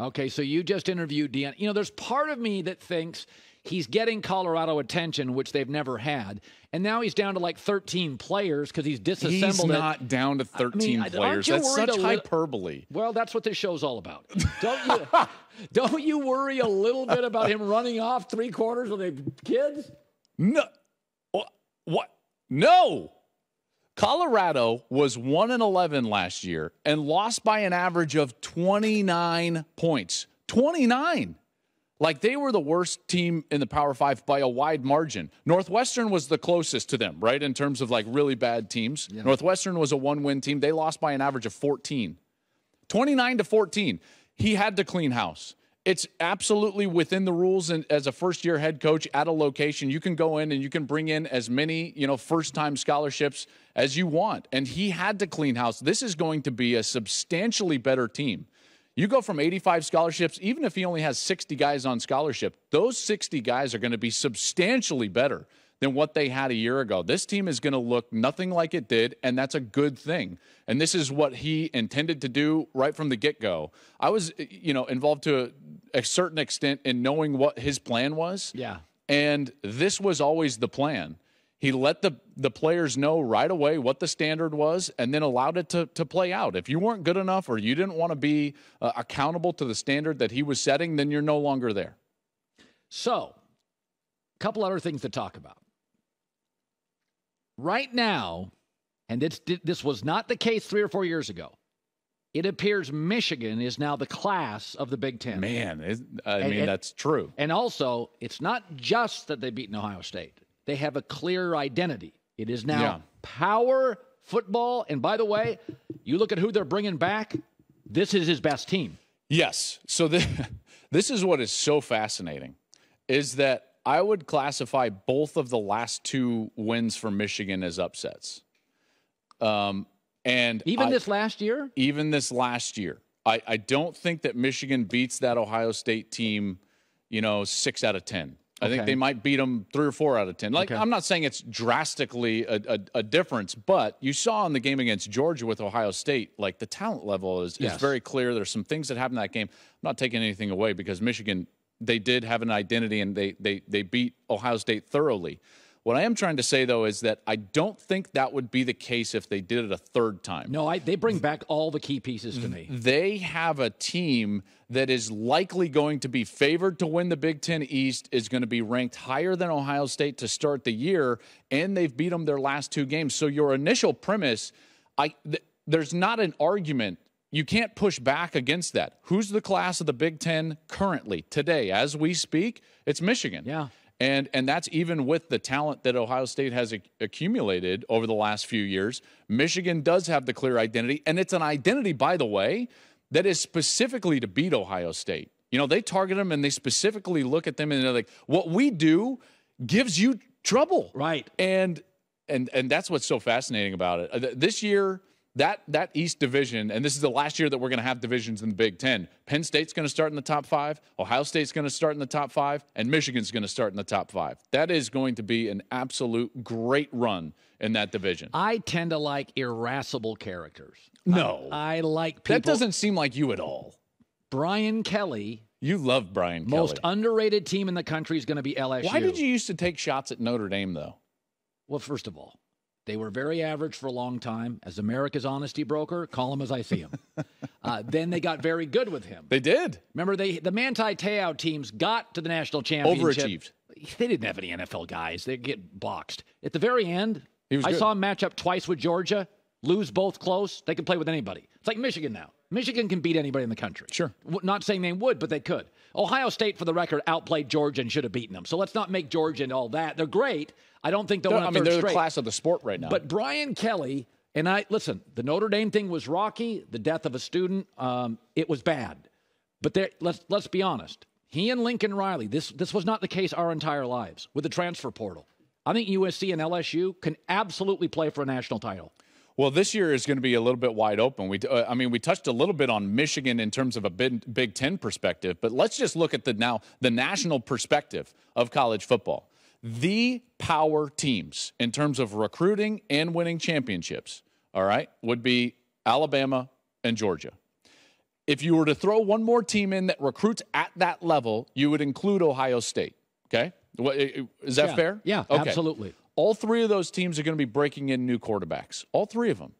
Okay, so you just interviewed Deion. You know, there's part of me that thinks he's getting Colorado attention, which they've never had. And now he's down to like 13 players because he's disassembled. He's not down to 13 players. That's such hyperbole. Well, that's what this show's all about. Don't you worry a little bit about him running off three quarters with the kids? No. What? No. Colorado was 1-11 last year and lost by an average of 29 points. 29. Like, they were the worst team in the Power Five by a wide margin. Northwestern was the closest to them, right, in terms of, like, really bad teams. Yeah. Northwestern was a one-win team. They lost by an average of 14. 29 to 14. He had to clean house. It's absolutely within the rules, and as a first-year head coach at a location, you can go in and you can bring in as many, you know, first-time scholarships as you want. And he had to clean house. This is going to be a substantially better team. You go from 85 scholarships, even if he only has 60 guys on scholarship, those 60 guys are going to be substantially better than what they had a year ago. This team is going to look nothing like it did, and that's a good thing. And this is what he intended to do right from the get-go. I was, you know, involved to a certain extent in knowing what his plan was. Yeah. And this was always the plan. He let the players know right away what the standard was and then allowed it to play out. If you weren't good enough or you didn't want to be accountable to the standard that he was setting, then you're no longer there. So, a couple other things to talk about. Right now, and this was not the case 3 or 4 years ago, it appears Michigan is now the class of the Big Ten. Man, that's true. And also, it's not just that they've beaten Ohio State. They have a clear identity. It is now power football. And by the way, you look at who they're bringing back, this is his best team. Yes. So this is what is so fascinating, is that I would classify both of the last two wins for Michigan as upsets. And even this last year? Even this last year. I don't think that Michigan beats that Ohio State team, you know, 6 out of 10. I think they might beat them 3 or 4 out of 10. Like, I'm not saying it's drastically a difference, but you saw in the game against Georgia with Ohio State, like, the talent level is very clear. There's some things that happened in that game. I'm not taking anything away because Michigan, they did have an identity and they beat Ohio State thoroughly. What I am trying to say, though, is that I don't think that would be the case if they did it a third time. No, they bring back all the key pieces to me. They have a team that is likely going to be favored to win the Big Ten East, is going to be ranked higher than Ohio State to start the year, and they've beat them their last two games. So your initial premise, there's not an argument. You can't push back against that. Who's the class of the Big Ten currently, today, as we speak? It's Michigan. Yeah. And that's even with the talent that Ohio State has accumulated over the last few years. Michigan does have the clear identity, and it's an identity, by the way, that is specifically to beat Ohio State. You know, they target them, and they specifically look at them, and they're like, what we do gives you trouble. Right. And that's what's so fascinating about it. This year, that East division, and this is the last year that we're going to have divisions in the Big Ten. Penn State's going to start in the top 5. Ohio State's going to start in the top 5. And Michigan's going to start in the top 5. That is going to be an absolute great run in that division. I tend to like irascible characters. No. I like people. That doesn't seem like you at all. Brian Kelly. You love Brian Kelly. Most underrated team in the country is going to be LSU. Why did you used to take shots at Notre Dame, though? Well, first of all, they were very average for a long time. As America's honesty broker, call him as I see him. Then they got very good with him. They did. Remember, the Manti Teo teams got to the national championship. Overachieved. They didn't have any NFL guys. They get boxed. At the very end, I saw him match up twice with Georgia, lose both close. They could play with anybody. It's like Michigan now. Michigan can beat anybody in the country. Sure. Not saying they would, but they could. Ohio State, for the record, outplayed Georgia and should have beaten them. So let's not make Georgia and all that. They're great. I don't think they'll win a third straight. I mean, they're the class of the sport right now. But Brian Kelly, and listen, the Notre Dame thing was rocky, the death of a student, it was bad. But let's be honest. He and Lincoln Riley, this was not the case our entire lives with the transfer portal. I think USC and LSU can absolutely play for a national title. Well, this year is going to be a little bit wide open. We touched a little bit on Michigan in terms of a Big Ten perspective, but let's just look at the national perspective of college football. The power teams in terms of recruiting and winning championships, all right, would be Alabama and Georgia. if you were to throw one more team in that recruits at that level, you would include Ohio State. Okay. Is that fair? Yeah, okay. Absolutely. All three of those teams are going to be breaking in new quarterbacks. All three of them.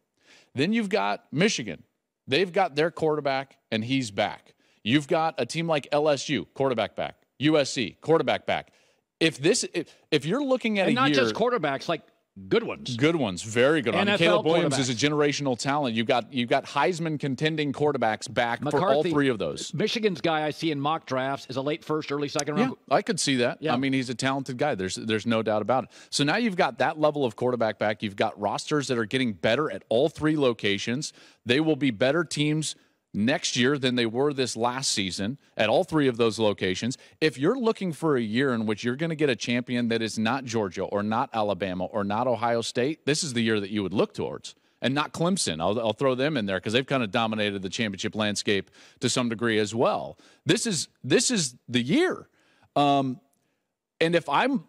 Then you've got Michigan. They've got their quarterback, and he's back. You've got a team like LSU, quarterback back. USC, quarterback back. If you're looking at not just quarterbacks, like good ones. Good ones, very good ones. Caleb Williams is a generational talent. You've got Heisman contending quarterbacks back for all three of those. Michigan's guy I see in mock drafts is a late first, early second round. Yeah, I could see that. Yeah. I mean, he's a talented guy. There's no doubt about it. So now you've got that level of quarterback back. You've got rosters that are getting better at all three locations. They will be better teams next year than they were this last season at all three of those locations. If you're looking for a year in which you're going to get a champion that is not Georgia or not Alabama or not Ohio State, this is the year that you would look towards. And not Clemson. I'll throw them in there because they've kind of dominated the championship landscape to some degree as well. This is the year. And if I'm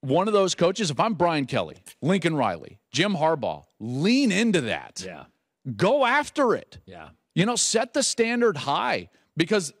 one of those coaches, if I'm Brian Kelly, Lincoln Riley, Jim Harbaugh, lean into that. Yeah. Go after it. Yeah. You know, set the standard high, because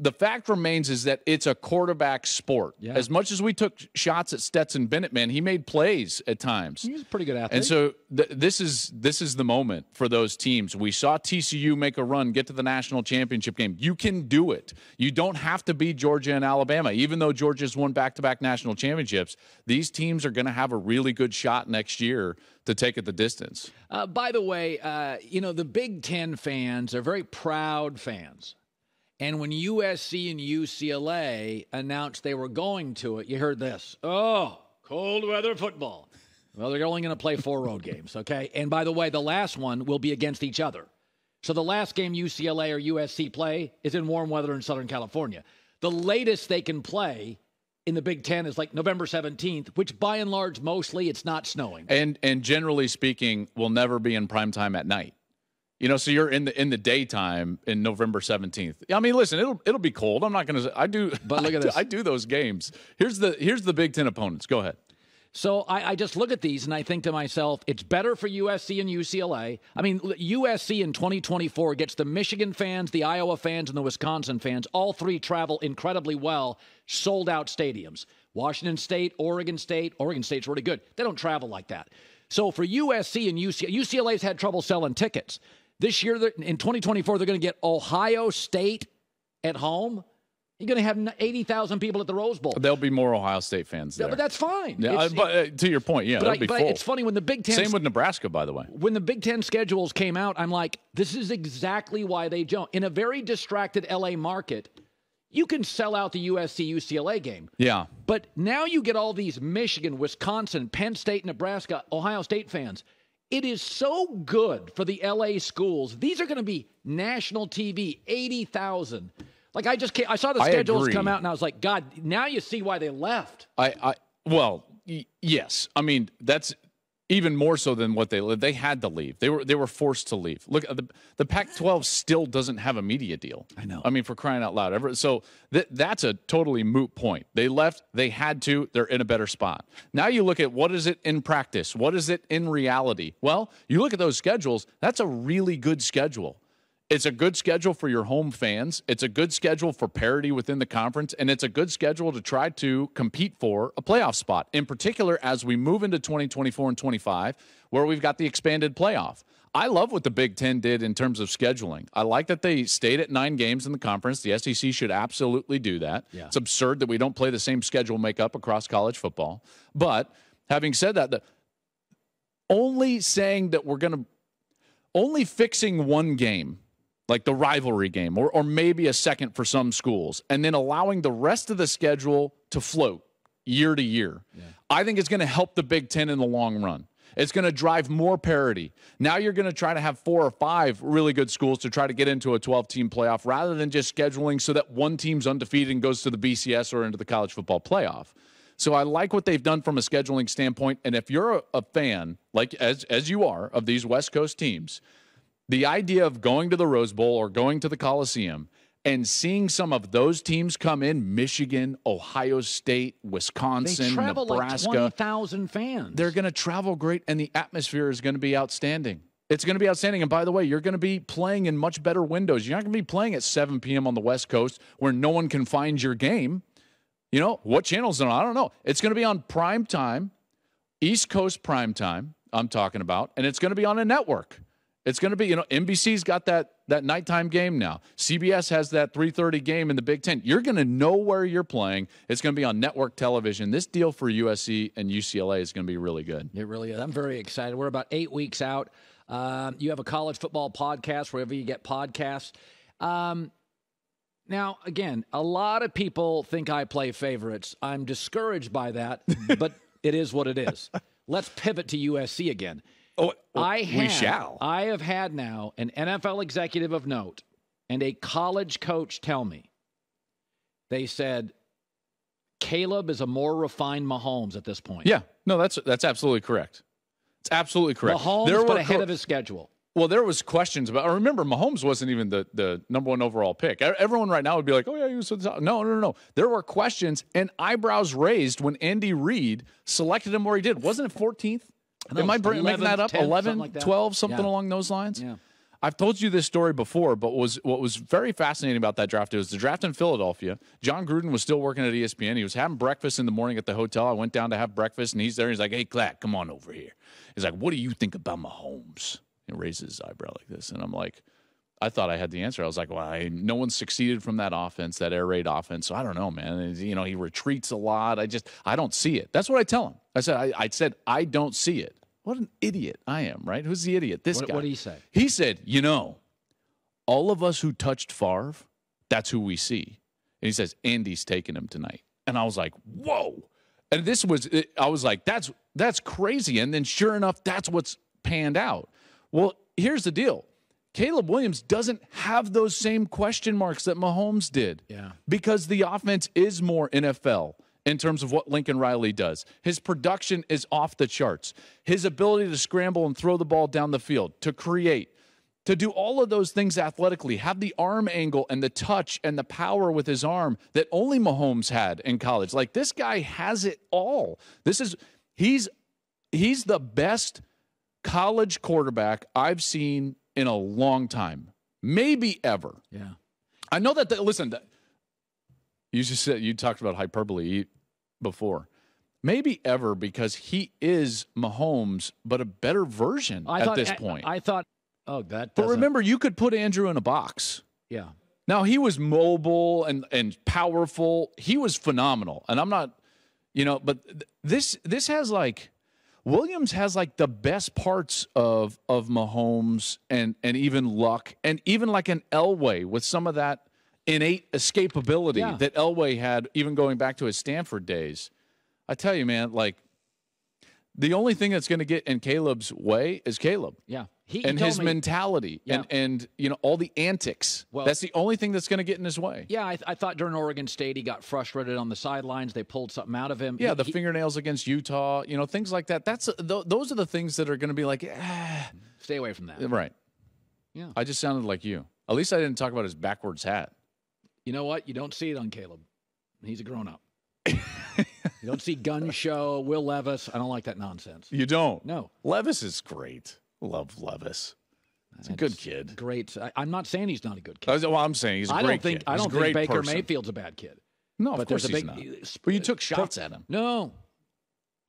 the fact remains is that it's a quarterback sport. Yeah. As much as we took shots at Stetson Bennett, man, he made plays at times. He was a pretty good athlete. And so this is the moment for those teams. We saw TCU make a run, get to the national championship game. You can do it. You don't have to be Georgia and Alabama. Even though Georgia's won back-to-back national championships, these teams are going to have a really good shot next year to take it the distance. By the way, you know, the Big Ten fans are very proud fans. And when USC and UCLA announced they were going to it, you heard this. Oh, cold weather football. Well, they're only going to play 4 road games, okay? And by the way, the last one will be against each other. So the last game UCLA or USC play is in warm weather in Southern California. The latest they can play in the Big Ten is like November 17th, which by and large, mostly it's not snowing. And generally speaking, will never be in prime time at night. You know, so you're in the daytime in November 17th. I mean, listen, it'll be cold. I'm not going to. I do, but look at this. I do those games. Here's the Big Ten opponents. Go ahead. So I just look at these and I think to myself, it's better for USC and UCLA. I mean, USC in 2024 gets the Michigan fans, the Iowa fans, and the Wisconsin fans. All three travel incredibly well, sold out stadiums. Washington State, Oregon State. Oregon State's really good. They don't travel like that. So for USC and UCLA's had trouble selling tickets. This year, in 2024, they're going to get Ohio State at home. You're going to have 80,000 people at the Rose Bowl. There'll be more Ohio State fans there. Yeah, but that's fine. Yeah, to your point, yeah, that'll be full. It's funny, when the Big Ten... Same with Nebraska, by the way. When the Big Ten schedules came out, I'm like, this is exactly why they don't. In a very distracted L.A. market, you can sell out the USC-UCLA game. Yeah. But now you get all these Michigan, Wisconsin, Penn State, Nebraska, Ohio State fans. It is so good for the LA schools. These are going to be national TV, 80,000. Like, I just can't, I saw the schedules come out and I was like, God, now you see why they left. Well, yes. I mean, that's even more so than what they had to leave. They were forced to leave. Look, the Pac-12 still doesn't have a media deal. I know. I mean, for crying out loud. So that's a totally moot point. They left. They had to. They're in a better spot. Now you look at what is it in practice? What is it in reality? Well, you look at those schedules. That's a really good schedule. It's a good schedule for your home fans. It's a good schedule for parity within the conference, and it's a good schedule to try to compete for a playoff spot, in particular as we move into 2024 and 25, where we've got the expanded playoff. I love what the Big Ten did in terms of scheduling. I like that they stayed at 9 games in the conference. The SEC should absolutely do that. Yeah. It's absurd that we don't play the same schedule makeup across college football. But having said that, only fixing one game, like the rivalry game, or maybe a second for some schools, and then allowing the rest of the schedule to float year to year. Yeah. I think it's going to help the Big Ten in the long run. It's going to drive more parity. Now you're going to try to have 4 or 5 really good schools to try to get into a 12-team playoff rather than just scheduling so that one team's undefeated and goes to the BCS or into the college football playoff. So I like what they've done from a scheduling standpoint. And if you're a fan, like as you are, of these West Coast teams, the idea of going to the Rose Bowl or going to the Coliseum and seeing some of those teams come in, Michigan, Ohio State, Wisconsin, Nebraska. They travel like 20,000 fans. They're going to travel great, and the atmosphere is going to be outstanding. It's going to be outstanding. And by the way, you're going to be playing in much better windows. You're not going to be playing at 7 p.m. on the West Coast where no one can find your game. You know, what channel's it on? I don't know. It's going to be on prime time, East Coast prime time, I'm talking about, and it's going to be on a network. It's going to be, you know, NBC's got that nighttime game now. CBS has that 3:30 game in the Big Ten. You're going to know where you're playing. It's going to be on network television. This deal for USC and UCLA is going to be really good. It really is. I'm very excited. We're about 8 weeks out. You have a college football podcast wherever you get podcasts. Now, again, a lot of people think I play favorites. I'm discouraged by that, but it is what it is. Let's pivot to USC again. Oh, I have had now an NFL executive of note and a college coach tell me. They said Caleb is a more refined Mahomes at this point. Yeah, no, that's absolutely correct. It's absolutely correct. Mahomes was ahead of his schedule. Well, there was questions about. I remember Mahomes wasn't even the #1 overall pick. Everyone right now would be like, "Oh yeah, he was." No. There were questions and eyebrows raised when Andy Reid selected him where he did. Wasn't it 14th? Am I making that up? 11, like that. 12, something along those lines. Yeah. I've told you this story before, but what was very fascinating about that draft, it was the draft in Philadelphia. John Gruden was still working at ESPN. He was having breakfast in the morning at the hotel. I went down to have breakfast, and he's there. He's like, "Hey, Klatt, come on over here." He's like, "What do you think about Mahomes?" He raises his eyebrow like this, and I'm like, I thought I had the answer. I was like, "Well, no one succeeded from that offense, that air raid offense. So I don't know, man. You know, he retreats a lot. I don't see it." That's what I tell him. I said, "I don't see it." What an idiot I am, right? Who's the idiot? This guy. What did he say? He said, "You know, all of us who touched Favre, that's who we see." And he says, "Andy's taking him tonight." And I was like, "Whoa!" And I was like, "That's crazy." And then, sure enough, that's what's panned out. Well, here's the deal. Caleb Williams doesn't have those same question marks that Mahomes did. Yeah. Because the offense is more NFL in terms of what Lincoln Riley does. His production is off the charts. His ability to scramble and throw the ball down the field, to create, to do all of those things athletically, have the arm angle and the touch and the power with his arm that only Mahomes had in college. Like, this guy has it all. He's the best college quarterback I've seen in a long time, maybe ever. Yeah, I know that. Listen, you just said, you talked about hyperbole before. Maybe ever, because he is Mahomes, but a better version at this point. I thought, oh, that. But remember, you could put Andrew in a box. Yeah. Now, he was mobile and powerful. He was phenomenal, and I'm not, you know. But this has like. Williams has like the best parts of Mahomes and even Luck and even like an Elway with some of that innate escapability that Elway had, even going back to his Stanford days. I tell you, man, like, the only thing that's going to get in Caleb's way is Caleb. Yeah. His mentality and you know, all the antics. Well, that's the only thing that's going to get in his way. Yeah, I thought during Oregon State he got frustrated on the sidelines. They pulled something out of him. Yeah, the fingernails against Utah, you know, things like that. Those are the things that are going to be like, stay away from that. Right. Yeah. I just sounded like you. At least I didn't talk about his backwards hat. You know what? You don't see it on Caleb. He's a grown-up. You don't see gun show, Will Levis. I don't like that nonsense. You don't? No. Levis is great. Love Levis. He's a good kid. Great. I'm not saying he's not a good kid. Well, I'm saying he's a great kid. I don't think Baker Mayfield's a bad kid. No, of course he's not. But you took shots at him. No.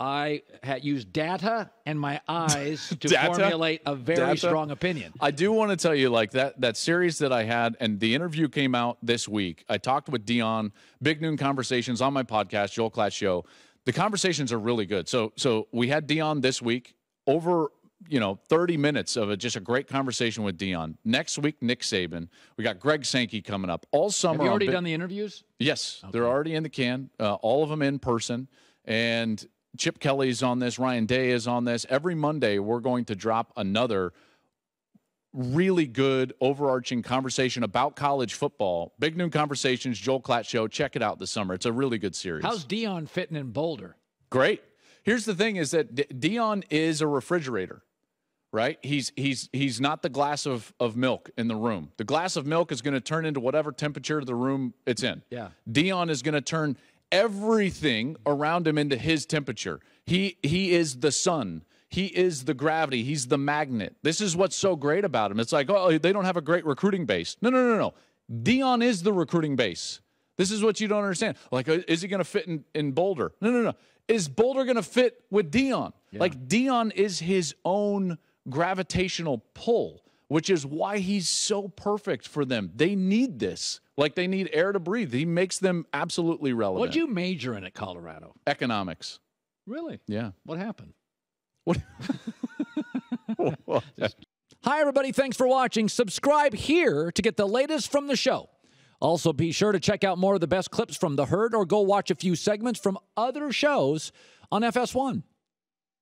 I had used data and my eyes to formulate a very strong opinion. I do want to tell you, like, that series that I had, and the interview came out this week. I talked with Deion, Big Noon Conversations on my podcast, Joel Klatt Show. The conversations are really good. So we had Deion this week over, you know, 30 minutes of just a great conversation with Deion. Next week, Nick Saban. We got Greg Sankey coming up all summer. Have you already done the interviews? Yes. Okay. They're already in the can, all of them in person. And Chip Kelly's on this. Ryan Day is on this. Every Monday, we're going to drop another really good overarching conversation about college football. Big Noon Conversations, Joel Klatt Show. Check it out this summer. It's a really good series. How's Deion fitting in Boulder? Great. Here's the thing is that Deion is a refrigerator. Right? He's not the glass of milk in the room. The glass of milk is going to turn into whatever temperature the room it's in. Yeah. Deion is going to turn everything around him into his temperature. He is the sun. He is the gravity. He's the magnet. This is what's so great about him. It's like, oh, they don't have a great recruiting base. No. Deion is the recruiting base. This is what you don't understand. Like, is he going to fit in Boulder? No. Is Boulder going to fit with Deion? Yeah. Like, Deion is his own gravitational pull, which is why he's so perfect for them. They need this. Like, they need air to breathe. He makes them absolutely relevant. What'd you major in at Colorado? Economics. Really? Yeah. What happened? What? Hi, everybody. Thanks for watching. Subscribe here to get the latest from the show. Also, be sure to check out more of the best clips from The Herd or go watch a few segments from other shows on FS1.